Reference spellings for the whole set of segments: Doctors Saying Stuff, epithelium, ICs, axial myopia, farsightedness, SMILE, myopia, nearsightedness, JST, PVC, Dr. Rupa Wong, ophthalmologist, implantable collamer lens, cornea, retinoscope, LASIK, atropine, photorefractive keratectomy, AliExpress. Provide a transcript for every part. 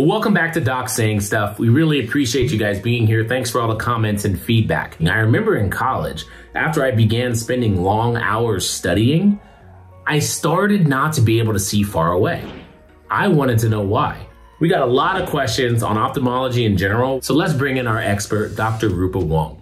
Welcome back to Doc Saying Stuff. We really appreciate you guys being here. Thanks for all the comments and feedback. I remember in college, after I began spending long hours studying, I started not to be able to see far away. I wanted to know why. We got a lot of questions on ophthalmology in general, so let's bring in our expert, Dr. Rupa Wong.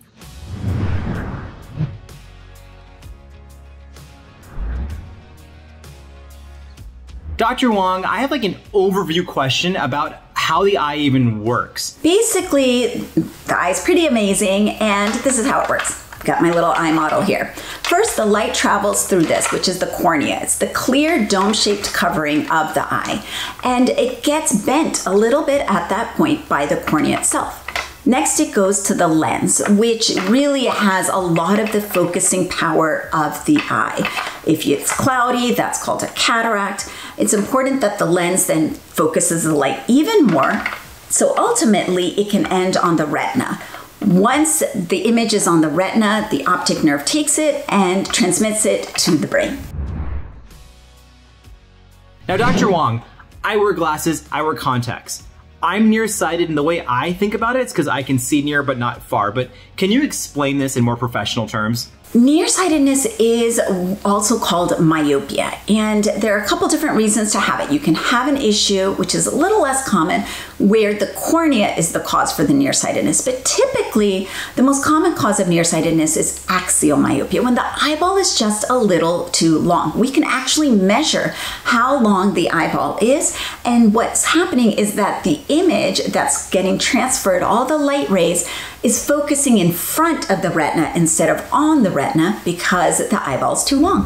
Dr. Wong, I have like an overview question about how the eye even works. Basically, the eye's pretty amazing, and this is how it works. I've got my little eye model here. First, the light travels through this, which is the cornea. It's the clear dome-shaped covering of the eye, and it gets bent a little bit at that point by the cornea itself. Next, it goes to the lens, which really has a lot of the focusing power of the eye. If it's cloudy, that's called a cataract. It's important that the lens then focuses the light even more, so ultimately it can end on the retina. Once the image is on the retina, the optic nerve takes it and transmits it to the brain. Now, Dr. Wong, I wear glasses, I wear contacts. I'm nearsighted, and the way I think about it is because I can see near but not far, but can you explain this in more professional terms? Nearsightedness is also called myopia, and there are a couple different reasons to have it. You can have an issue, which is a little less common, where the cornea is the cause for the nearsightedness, but typically the most common cause of nearsightedness is axial myopia, when the eyeball is just a little too long. We can actually measure how long the eyeball is, and what's happening is that the image that's getting transferred, all the light rays, is focusing in front of the retina instead of on the retina because the eyeball's too long.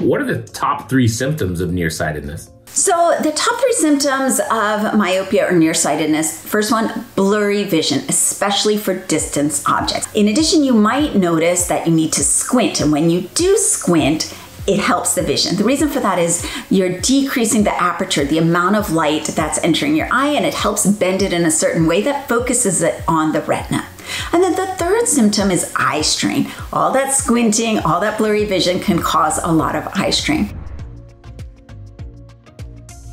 What are the top three symptoms of nearsightedness? So the top three symptoms of myopia or nearsightedness, first one, blurry vision, especially for distant objects. In addition, you might notice that you need to squint, and when you do squint, it helps the vision. The reason for that is you're decreasing the aperture, the amount of light that's entering your eye, and it helps bend it in a certain way that focuses it on the retina. And then the third symptom is eye strain. All that squinting, all that blurry vision can cause a lot of eye strain.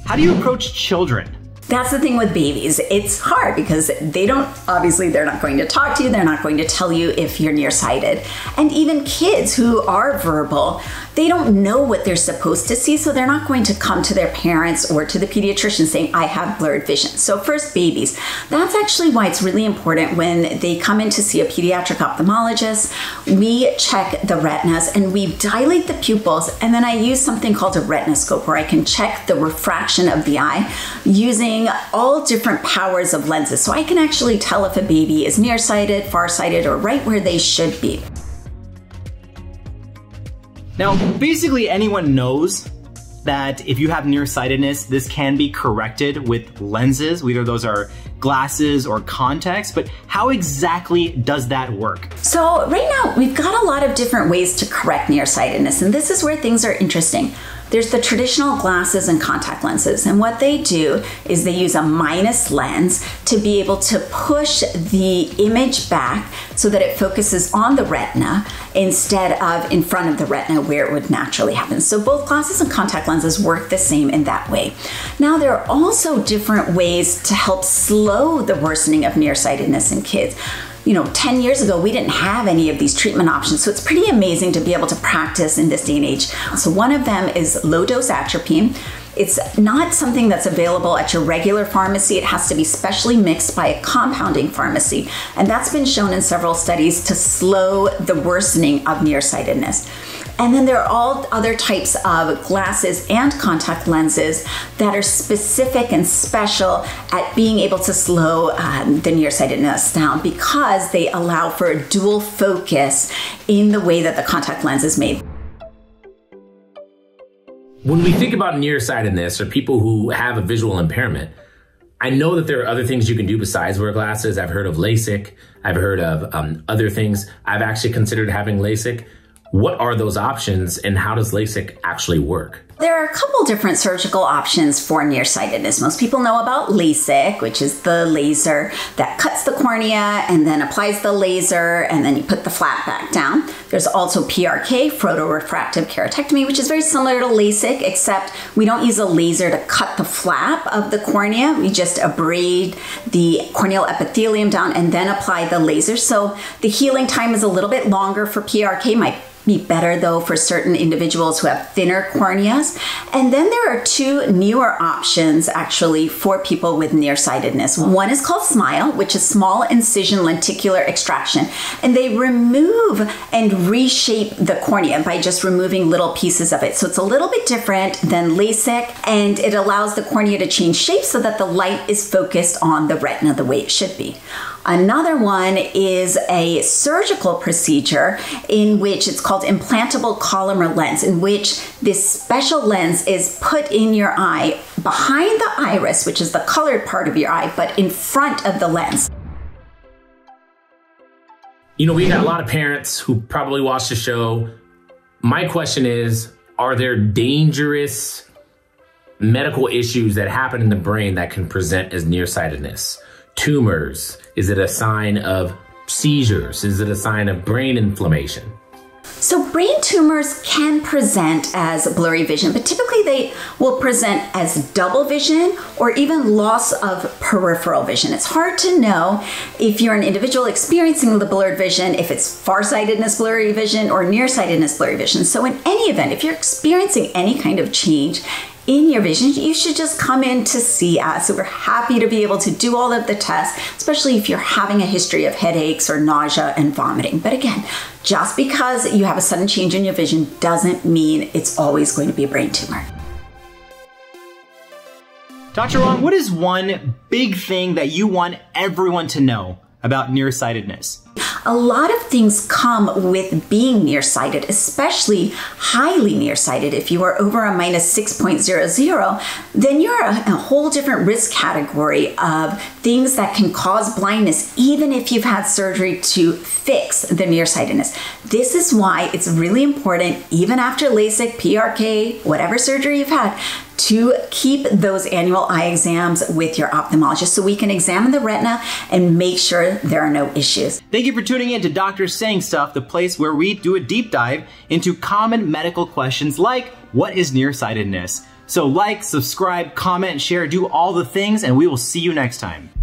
How do you approach children? That's the thing with babies. It's hard because they don't, obviously they're not going to talk to you, they're not going to tell you if you're nearsighted. And even kids who are verbal, they don't know what they're supposed to see, so they're not going to come to their parents or to the pediatrician saying, I have blurred vision. So first, babies. That's actually why it's really important when they come in to see a pediatric ophthalmologist, we check the retinas and we dilate the pupils, and then I use something called a retinoscope where I can check the refraction of the eye using all different powers of lenses, so I can actually tell if a baby is nearsighted, farsighted, or right where they should be. Now, basically anyone knows that if you have nearsightedness, this can be corrected with lenses, whether those are glasses or contacts, but how exactly does that work? So right now, we've got a lot of different ways to correct nearsightedness, and this is where things are interesting. There's the traditional glasses and contact lenses, and what they do is they use a minus lens to be able to push the image back so that it focuses on the retina instead of in front of the retina where it would naturally happen. So both glasses and contact lenses work the same in that way. Now, there are also different ways to help slow the worsening of nearsightedness in kids. You know, 10 years ago, we didn't have any of these treatment options, so it's pretty amazing to be able to practice in this day and age. So one of them is low-dose atropine. It's not something that's available at your regular pharmacy. It has to be specially mixed by a compounding pharmacy, and that's been shown in several studies to slow the worsening of nearsightedness. And then there are all other types of glasses and contact lenses that are specific and special at being able to slow the nearsightedness down because they allow for a dual focus in the way that the contact lens is made. When we think about nearsightedness or people who have a visual impairment, I know that there are other things you can do besides wear glasses. I've heard of LASIK. I've heard of other things. I've actually considered having LASIK. What are those options, and how does LASIK actually work? There are a couple different surgical options for nearsightedness. Most people know about LASIK, which is the laser that cuts the cornea and then applies the laser, and then you put the flap back down. There's also PRK, photorefractive keratectomy, which is very similar to LASIK, except we don't use a laser to cut the flap of the cornea. We just abrade the corneal epithelium down and then apply the laser. So the healing time is a little bit longer for PRK, might be better though for certain individuals who have thinner corneas. And then there are two newer options actually for people with nearsightedness. One is called SMILE, which is small incision lenticular extraction. And they remove and reshape the cornea by just removing little pieces of it. So it's a little bit different than LASIK, and it allows the cornea to change shape so that the light is focused on the retina the way it should be. Another one is a surgical procedure in which it's called implantable collamer lens, in which this special lens is put in your eye behind the iris, which is the colored part of your eye, but in front of the lens. You know, we got a lot of parents who probably watch the show. My question is, are there dangerous medical issues that happen in the brain that can present as nearsightedness? Tumors? Is it a sign of seizures? Is it a sign of brain inflammation? So brain tumors can present as blurry vision, but typically they will present as double vision or even loss of peripheral vision. It's hard to know if you're an individual experiencing the blurred vision, if it's farsightedness blurry vision or nearsightedness blurry vision. So in any event, if you're experiencing any kind of change in your vision, you should just come in to see us. So we're happy to be able to do all of the tests, especially if you're having a history of headaches or nausea and vomiting. But again, just because you have a sudden change in your vision doesn't mean it's always going to be a brain tumor. Dr. Wong, what is one big thing that you want everyone to know about nearsightedness? A lot of things come with being nearsighted, especially highly nearsighted. If you are over a -6.00, then you're a whole different risk category of things that can cause blindness, even if you've had surgery to fix the nearsightedness. This is why it's really important, even after LASIK, PRK, whatever surgery you've had, to keep those annual eye exams with your ophthalmologist so we can examine the retina and make sure there are no issues. Thank you for tuning in to Doctors Saying Stuff, the place where we do a deep dive into common medical questions like, what is nearsightedness? So like, subscribe, comment, share, do all the things, and we will see you next time.